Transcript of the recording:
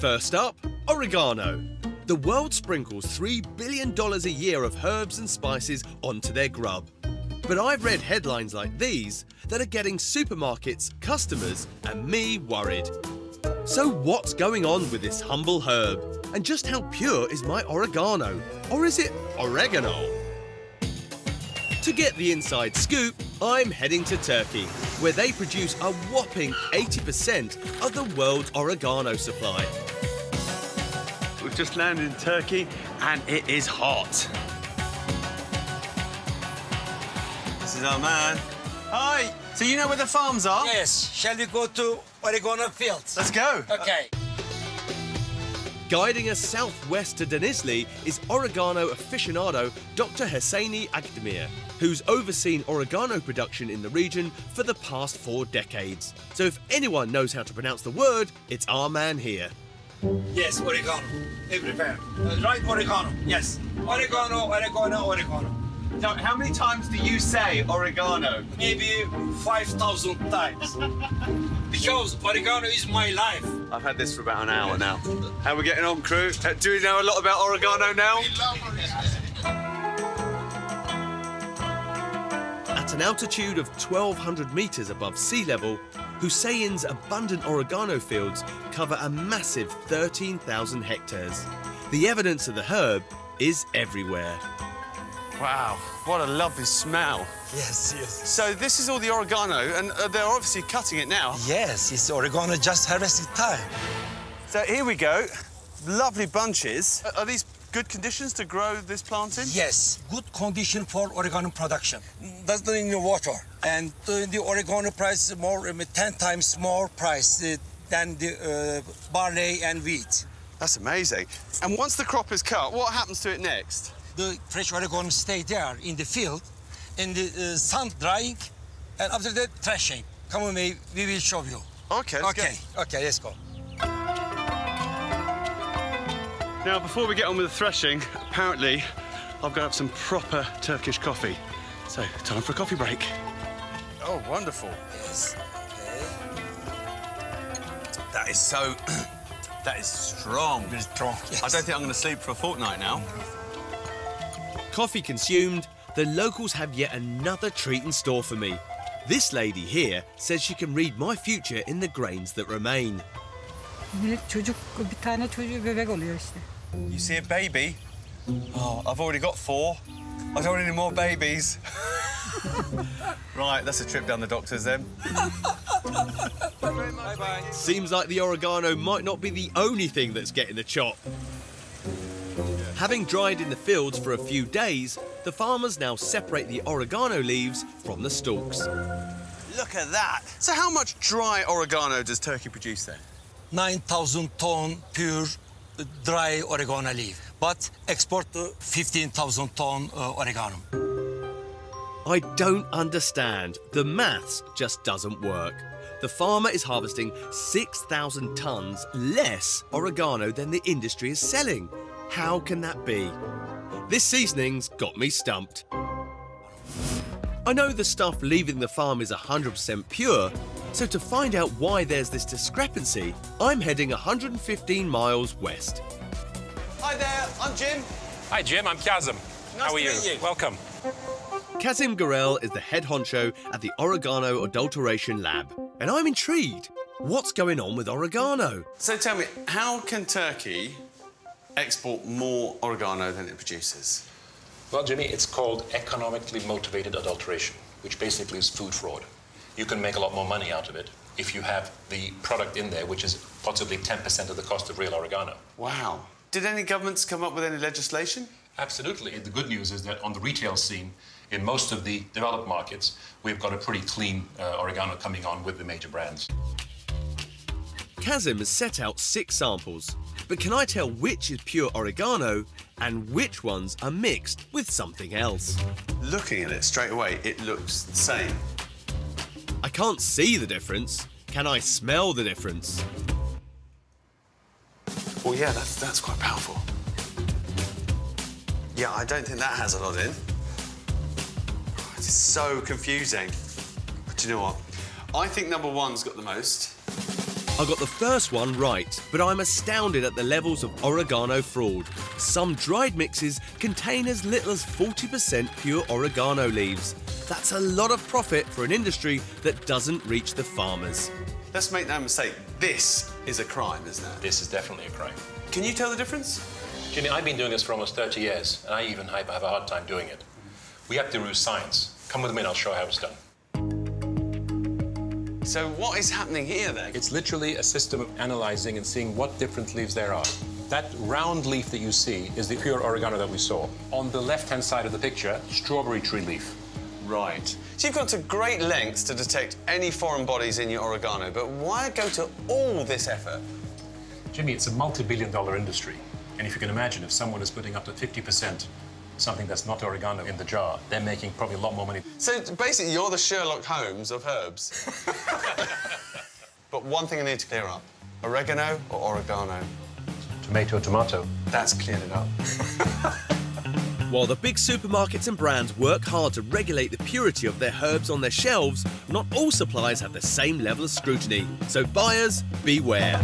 First up, oregano. The world sprinkles $3 billion a year of herbs and spices onto their grub. But I've read headlines like these that are getting supermarkets, customers, and me worried. So what's going on with this humble herb? And just how pure is my oregano? Or is it oregano? To get the inside scoop, I'm heading to Turkey, where they produce a whopping 80% of the world's oregano supply. We've just landed in Turkey, and it is hot. This is our man. Hi! So you know where the farms are? Yes. Shall we go to oregano fields? Let's go. OK. Guiding us southwest to Denizli is oregano aficionado Dr. Hosseini Agdemir, who's overseen oregano production in the region for the past 4 decades. So if anyone knows how to pronounce the word, it's our man here. Yes, oregano, everywhere. Right, oregano, yes. Oregano, oregano, oregano. Now, how many times do you say oregano? Maybe 5,000 times. Because oregano is my life. I've had this for about an hour now. How are we getting on, crew? Do we know a lot about oregano now? We love oregano. At an altitude of 1,200 metres above sea level, Hussein's abundant oregano fields cover a massive 13,000 hectares. The evidence of the herb is everywhere. Wow, what a lovely smell. Yes, yes. So this is all the oregano, and they're obviously cutting it now. Yes, it's oregano just harvested time. So here we go, lovely bunches. Are these good conditions to grow this plant in? Yes, good condition for oregano production. Doesn't need no water. And the oregano price is more, 10 times more price than the barley and wheat. That's amazing. And once the crop is cut, what happens to it next? The fresh oregano stay there in the field, in the sun drying, and after that, threshing. Come with me, we will show you. OK, OK, let's go. Now, before we get on with the threshing, apparently, I've got to have some proper Turkish coffee. So, time for a coffee break. Oh, wonderful. Yes, OK. That is so... that is strong. It is strong, yes. I don't think I'm going to sleep for a fortnight now. Coffee consumed, the locals have yet another treat in store for me. This lady here says she can read my future in the grains that remain. You see a baby? Oh, I've already got 4. I don't want any more babies. Right, that's a trip down the doctor's then. Bye-bye. Seems like the oregano might not be the only thing that's getting the chop. Having dried in the fields for a few days, the farmers now separate the oregano leaves from the stalks. Look at that. So how much dry oregano does Turkey produce then? 9,000 tonne pure dry oregano leaf, but export 15,000 tonne oregano. I don't understand. The maths just doesn't work. The farmer is harvesting 6,000 tonnes less oregano than the industry is selling. How can that be? This seasoning's got me stumped. I know the stuff leaving the farm is 100% pure, so to find out why there's this discrepancy, I'm heading 115 miles west. Hi there, I'm Jim. Hi Jim, I'm Kasım. Nice to meet you. Welcome. Kasım Gurel is the head honcho at the Oregano Adulteration Lab, and I'm intrigued. What's going on with oregano? So tell me, how can Turkey export more oregano than it produces? Well, Jimmy, it's called economically motivated adulteration, which basically is food fraud. You can make a lot more money out of it if you have the product in there, which is possibly 10% of the cost of real oregano. Wow. Did any governments come up with any legislation? Absolutely. The good news is that on the retail scene, in most of the developed markets, we've got a pretty clean oregano coming on with the major brands. Kasım has set out 6 samples. But can I tell which is pure oregano and which ones are mixed with something else? Looking at it straight away, it looks the same. I can't see the difference. Can I smell the difference? Oh, yeah, that's quite powerful. Yeah, I don't think that has a lot in. Oh, it's so confusing. But do you know what? I think number 1's got the most. I got the first one right, but I'm astounded at the levels of oregano fraud. Some dried mixes contain as little as 40% pure oregano leaves. That's a lot of profit for an industry that doesn't reach the farmers. Let's make no mistake, this is a crime, isn't it? This is definitely a crime. Can you tell the difference? Jimmy, I've been doing this for almost 30 years, and I even have a hard time doing it. We have to use science. Come with me and I'll show you how it's done. So what is happening here, then? It's literally a system of analysing and seeing what different leaves there are. That round leaf that you see is the pure oregano that we saw. On the left-hand side of the picture, strawberry tree leaf. Right. So you've gone to great lengths to detect any foreign bodies in your oregano, but why go to all this effort? Jimmy, it's a multi-billion-dollar industry. And if you can imagine, if someone is putting up to 50% something that's not oregano in the jar, they're making probably a lot more money. So basically, you're the Sherlock Holmes of herbs. But one thing I need to clear up, oregano or oregano? Tomato, tomato. That's cleared it up. While the big supermarkets and brands work hard to regulate the purity of their herbs on their shelves, not all suppliers have the same level of scrutiny. So buyers, beware.